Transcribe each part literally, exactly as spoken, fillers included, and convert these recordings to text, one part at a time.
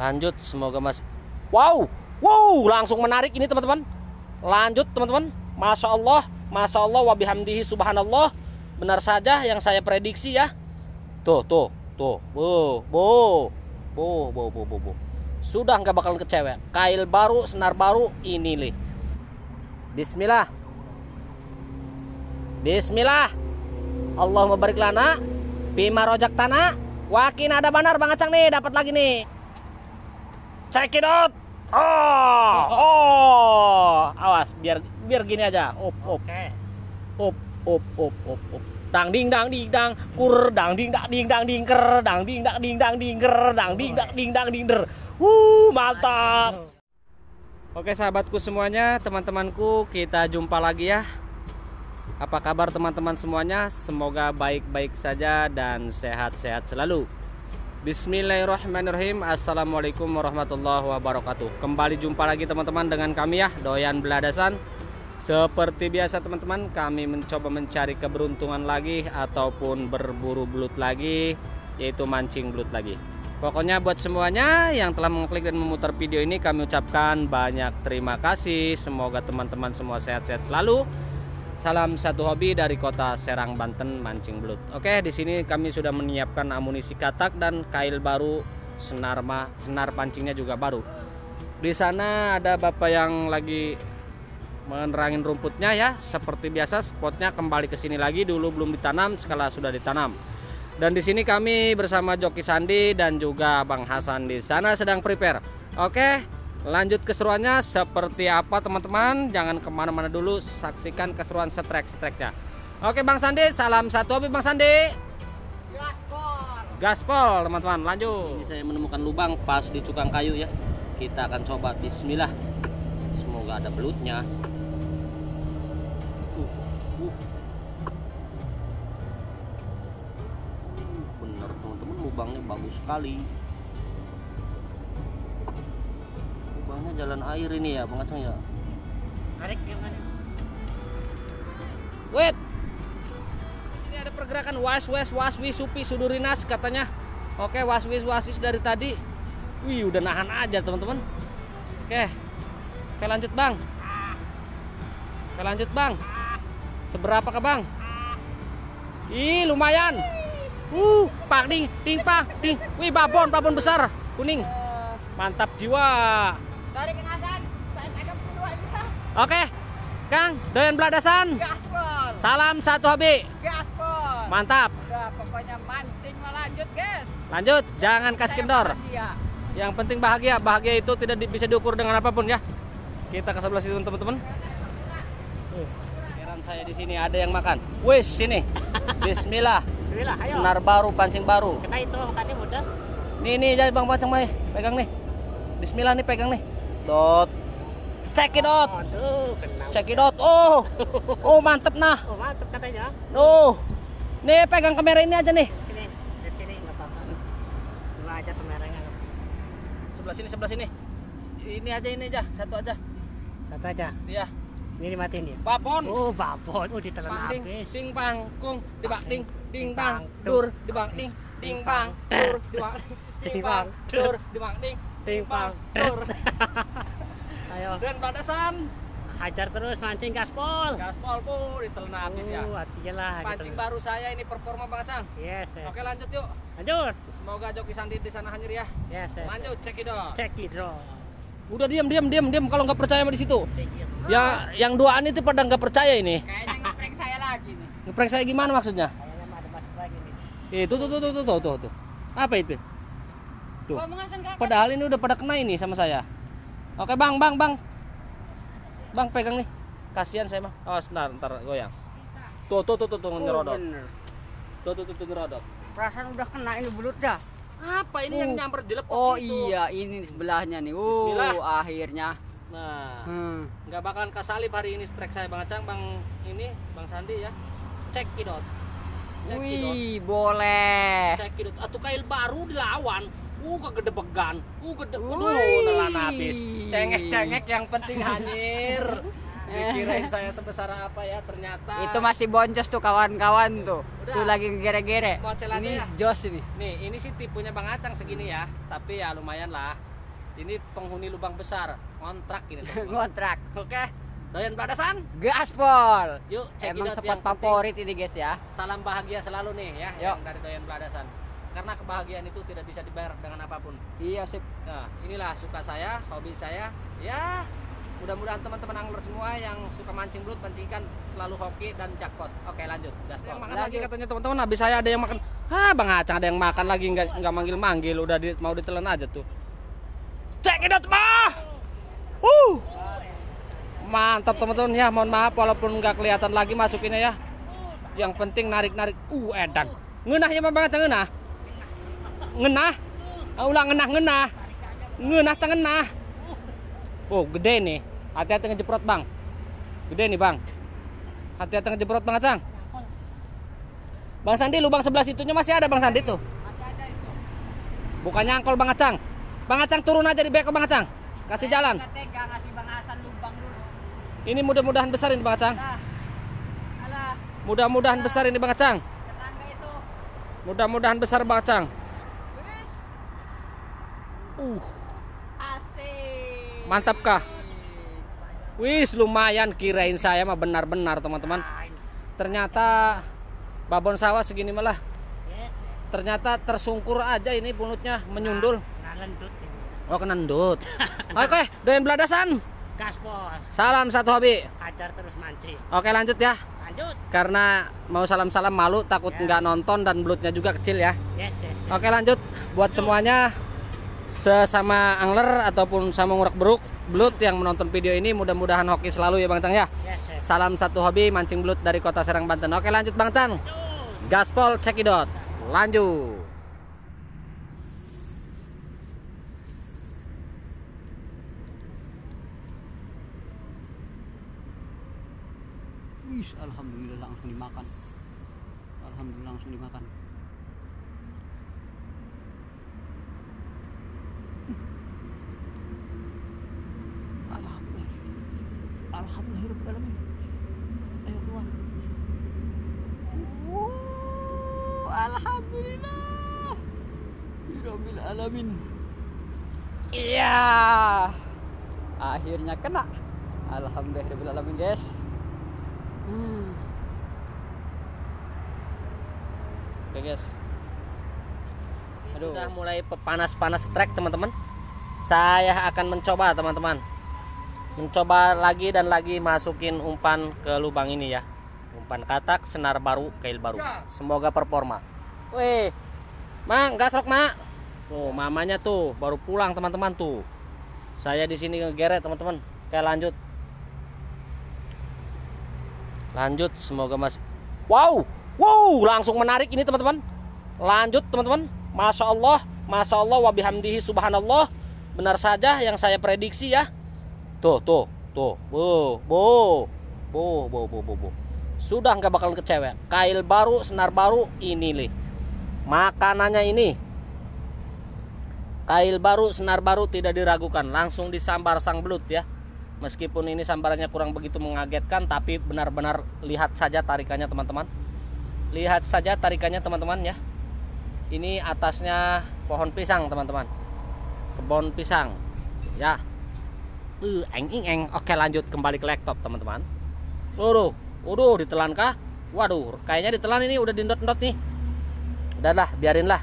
Lanjut, semoga masih. Wow, wow, langsung menarik ini teman-teman. Lanjut teman-teman, masya Allah, masya Allah, wabihamdihi subhanallah. Benar saja yang saya prediksi ya. Tuh, tuh, tuh, wow, wow, wow, wow, wow, wow. Sudah nggak bakal kecewa. Kail baru, senar baru, ini nih. Bismillah, Bismillah. Allahumma barik lana bima rojak tanah. Wakin ada benar Bang Acang nih, dapat lagi nih. Check it out. Oh, oh. Awas, biar biar gini aja. Op, op. Op, op, op, op, op. Dang ding dang ding dang kur dang ding dak ding dang ding ker dang ding dak ding dang ding ker dang ding dak ding dang ding der. Uh, mantap. Oke sahabatku semuanya, teman-temanku, kita jumpa lagi ya. Apa kabar teman-teman semuanya? Semoga baik-baik saja dan sehat-sehat selalu. Bismillahirrahmanirrahim. Assalamualaikum warahmatullahi wabarakatuh. Kembali jumpa lagi teman-teman dengan kami ya, Doyan Beladasan. Seperti biasa teman-teman, kami mencoba mencari keberuntungan lagi ataupun berburu belut lagi, yaitu mancing belut lagi. Pokoknya buat semuanya yang telah mengklik dan memutar video ini, kami ucapkan banyak terima kasih. Semoga teman-teman semua sehat-sehat selalu. Salam satu hobi dari kota Serang, Banten, mancing belut. Oke, di sini kami sudah menyiapkan amunisi katak dan kail baru, senar ma, senar pancingnya juga baru. Di sana ada bapak yang lagi menerangin rumputnya ya. Seperti biasa spotnya kembali ke sini lagi, dulu belum ditanam, sekarang sudah ditanam. Dan di sini kami bersama Joki Sandi dan juga Bang Hasan di sana sedang prepare. Oke. Lanjut keseruannya seperti apa teman-teman, jangan kemana-mana dulu, saksikan keseruan setrek-setreknya. Oke Bang Sandi, salam satu hobi Bang Sandi. Gaspol, gaspol teman-teman, lanjut. Ini saya menemukan lubang pas di cukang kayu ya, kita akan coba. Bismillah, semoga ada belutnya. uh, uh. Bener teman-teman, lubangnya bagus sekali. Jalan air ini ya Bang Acang ya. Wait, ini ada pergerakan was-was waswi supi sudurinas katanya. Oke, waswis wasis dari tadi. Wih, udah nahan aja teman-teman. Oke, oke lanjut Bang. Oke lanjut Bang. Seberapa ke Bang? Ih lumayan. Uh, pak ding, ding pak ding. Wih babon, babon besar kuning. Mantap jiwa. Oke, Kang Doyan Beladasan. Gaspol. Salam satu hobi. Gaspol. Mantap. Udah, pokoknya mancing lanjut, guys. Lanjut, ya, jangan kasih kendor. Bahagia. Yang penting bahagia. Bahagia itu tidak bisa diukur dengan apapun ya. Kita ke sebelah situ teman-teman. Heran saya di sini ada yang makan. Wis sini. Bismillah. Bismillah, ayo. Senar baru, pancing baru. Kena itu makannya mudah. Nih nih, jadi Bang Pancang nih. Pegang nih. Bismillah nih, pegang nih. Dot. Check it out. Aduh, check it out. Oh. Oh, mantep nah. Oh, mantep katanya. Duh. Nih, pegang kamera ini aja nih. Sini. Di sini enggak apa-apa. Sebelah aja kameranya. Sebelah sini, sebelah sini. Ini aja, ini aja. Satu aja. Satu aja. Iya. Ini dimatiin dia. Babon. Oh, babon. Oh, ditelan habis. Ding bangkung, dibak ding, ding bang, dur, dibak ding, ding bang, dur, dibak ding bang, dur, dibak ding, ding bang, dur. Ayo. Dan batasan hajar terus mancing gaspol. Gaspol bu, ditelan habis uh, ya. Hatilah, pancing gitu. Baru saya ini performa Bang Acang. Yes, yes. Oke lanjut yuk. Lanjut. Semoga Joki Sandi di sana hancur ya. Yes, yes. Lanjut check it out. Check it out. Udah diam diam diam diam kalau nggak percaya sama di situ. Ya oh. Yang duaan itu pada nggak percaya ini. Kayaknya ngeprank saya lagi nih. Ngeprank saya gimana maksudnya? Kayaknya ada masuk lagi nih. Itu tuh tuh tuh tuh tuh tuh. Apa itu? Tuh. Padahal ini udah pada kena ini sama saya. Oke Bang, Bang, Bang. Bang pegang nih. Kasihan saya mah. Oh, sebentar, ntar goyang. Tuh, tuh, tuh, tuh, tuh ngerodot. Tuh, tuh, tuh, tuh ngerodot. Perasaan udah kena ini belut dah. Apa ini uh. yang nyamper jelek itu? Oh iya, ini sebelahnya nih. Uh, Bismillah. Akhirnya. Nah, hmm. nggak bakalan kesalip hari ini strike saya Bang Acang, Bang ini, Bang Sandi ya. Check it out. Check Wih, it out. Boleh. Check it out. Atuh kail baru dilawan. Uh, kegedebegan, uh, gede, waduh, telan habis, cengek-cengek yang penting anjir. Dikirain saya sebesar apa ya, ternyata itu masih boncos tuh kawan-kawan tuh. Udah. Tuh lagi gere-gere. Ini ya. Jos ini. Nih, ini sih tipunya Bang Acang segini ya, tapi ya lumayan lah. Ini penghuni lubang besar, ngontrak ini. Ngontrak. Oke. Doyan Beladasan, gaspol. Yuk, emang spot favorit ini guys ya. Salam bahagia selalu nih ya, yang dari Doyan Beladasan. Karena kebahagiaan itu tidak bisa dibayar dengan apapun. Iya sip. Nah, inilah suka saya, hobi saya. Ya, mudah-mudahan teman-teman angler semua yang suka mancing belut, mancing ikan selalu hoki dan jackpot. Oke, lanjut. Gaspol. Yang makan lanjut. Lagi katanya teman-teman, habis saya ada yang makan. Ah, Bang Acang ada yang makan lagi, nggak nggak manggil-manggil, udah di, mau ditelan aja tuh. Check it out, bah. Uh. Mantap teman-teman ya, mohon maaf walaupun nggak kelihatan lagi masukinnya ya. Yang penting narik-narik. Uh edan. Ngeunah ya Bang Acang ngeunah. Ngeunah. Ulah ngeunah-ngeunah. Ngeunah tengenah. Oh, gede nih. Hati-hati ngejeprot, Bang. Gede nih, Bang. Hati-hati ngejeprot, Bang Acang. Bang Sandi, lubang sebelah situnya masih ada Bang Sandi tuh. Bukannya angkol Bang Acang. Bang Acang turun aja di beko Bang Acang. Kasih jalan. Ini mudah-mudahan besar ini Bang Acang. Mudah-mudahan besar ini Bang Acang. Mudah-mudahan besar Bang Acang. Uh. Mantap kah? Wis lumayan, kirain saya mah benar-benar teman-teman. Ternyata babon sawah segini malah. Ternyata tersungkur aja ini mulutnya, menyundul. Oh kena endut. Oke, Doyan Beladasan. Gaspol. Salam satu hobi. Ajar terus mancing. Oke lanjut ya. Lanjut. Karena mau salam-salam malu, takut ya. Nggak nonton dan belutnya juga kecil ya. Yes, yes, yes. Oke lanjut. Buat semuanya sesama angler ataupun sama ngurek beruk belut yang menonton video ini, mudah-mudahan hoki selalu ya Bang Tan ya. Yes, yes. Salam satu hobi mancing belut dari Kota Serang Banten. Oke lanjut Bang Tan. Gaspol cekidot. Lanjut. Alhamdulillah langsung dimakan. Alhamdulillah langsung dimakan. Alhamdulillah. Alhamdulillah. Ayo keluar. Oh, alhamdulillah. Rabbil alamin. Iya. Akhirnya kena. Alhamdulillah rabbil alamin, guys. Hmm. Oke guys. Ini aduh. Sudah mulai panas-panas trek teman-teman. Saya akan mencoba teman-teman. Mencoba lagi dan lagi masukin umpan ke lubang ini ya. Umpan katak, senar baru, kail baru. Semoga performa. Weh, Mang, gasrok Mak. Tuh, mamanya tuh baru pulang teman-teman tuh. Saya di sini ngegeret teman-teman. Oke lanjut. Lanjut, semoga mas. Wow, wow, langsung menarik ini teman-teman. Lanjut teman-teman, masya Allah, masya Allah, wabihamdihi subhanallah. Benar saja yang saya prediksi ya. Tuh, tuh, tuh, bo, bo, bo, bo, bo, bo. Sudah nggak bakal kecewa. Kail baru, senar baru, ini nih. Makanannya ini. Kail baru, senar baru tidak diragukan, langsung disambar sang belut ya. Meskipun ini sambarannya kurang begitu mengagetkan, tapi benar-benar lihat saja tarikannya teman-teman. Lihat saja tarikannya teman-teman ya. Ini atasnya pohon pisang teman-teman. Kebun pisang. Ya. Uh, eng eng eng. Oke lanjut kembali ke laptop teman-teman. Waduh, waduh ditelan kah? Waduh, kayaknya ditelan ini udah dindot-dindot nih. Udahlah, biarinlah.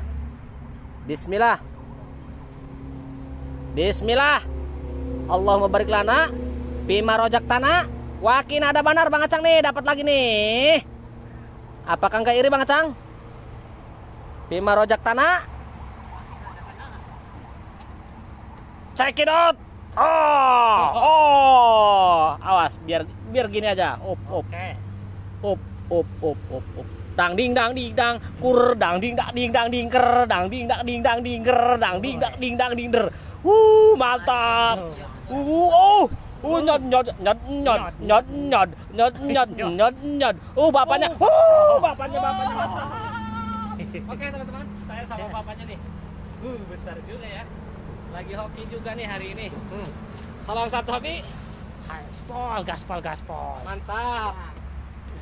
Bismillah. Bismillah. Allahumma barik lana. Bima rojak tanah, wakin ada banar Bang Acang nih, dapat lagi nih. Apakah nggak iri Bang Acang? Bima rojak tanah. Check it out. Oh, oh, awas, biar biar gini aja. Op, op, op, op, op, op, op. Dang ding dang ding dang, kur dang ding dak ding dang ding ker, dang ding dak ding dang ding ker, dang ding dak ding dang ding der. Uh, mantap. Uh, oh. Uh, nyot nyot nyot nyot nyot nyot nyot nyot nyot nyot. Uh, bapaknya. Uh, bapaknya bapaknya. Oke, teman-teman, saya sama bapaknya nih. Uh, besar juga ya. Lagi hoki juga nih hari ini. Salam satu hobi. Gaspol, gaspol, gaspol. Mantap.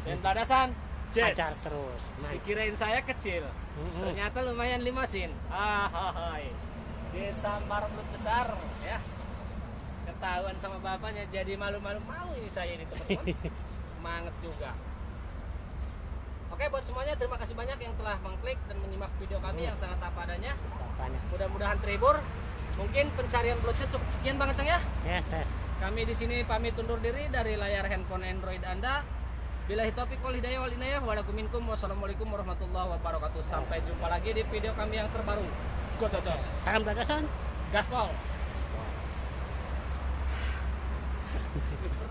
Dan Beladasan. Yes. Acar terus. Dikirain saya kecil. Ternyata lumayan limasin. Ah, hai. Desa Marbut Besar ya. Ketahuan sama bapaknya, jadi malu-malu mau ini saya ini teman-teman. Semangat juga. Oke, buat semuanya terima kasih banyak yang telah mengklik dan menyimak video kami yang sangat apa adanya. Mudah-mudahan terhibur. Mungkin pencarian belutnya cukup sekian banget Cang ya. Yes, yes. Kami di sini pamit undur diri dari layar handphone Android Anda. Billahi taufiq wal hidayah wal inayah. Wassalamualaikum warahmatullahi wabarakatuh. Sampai jumpa lagi di video kami yang terbaru. Go Dodos. Salam Beladasan. Gaspol.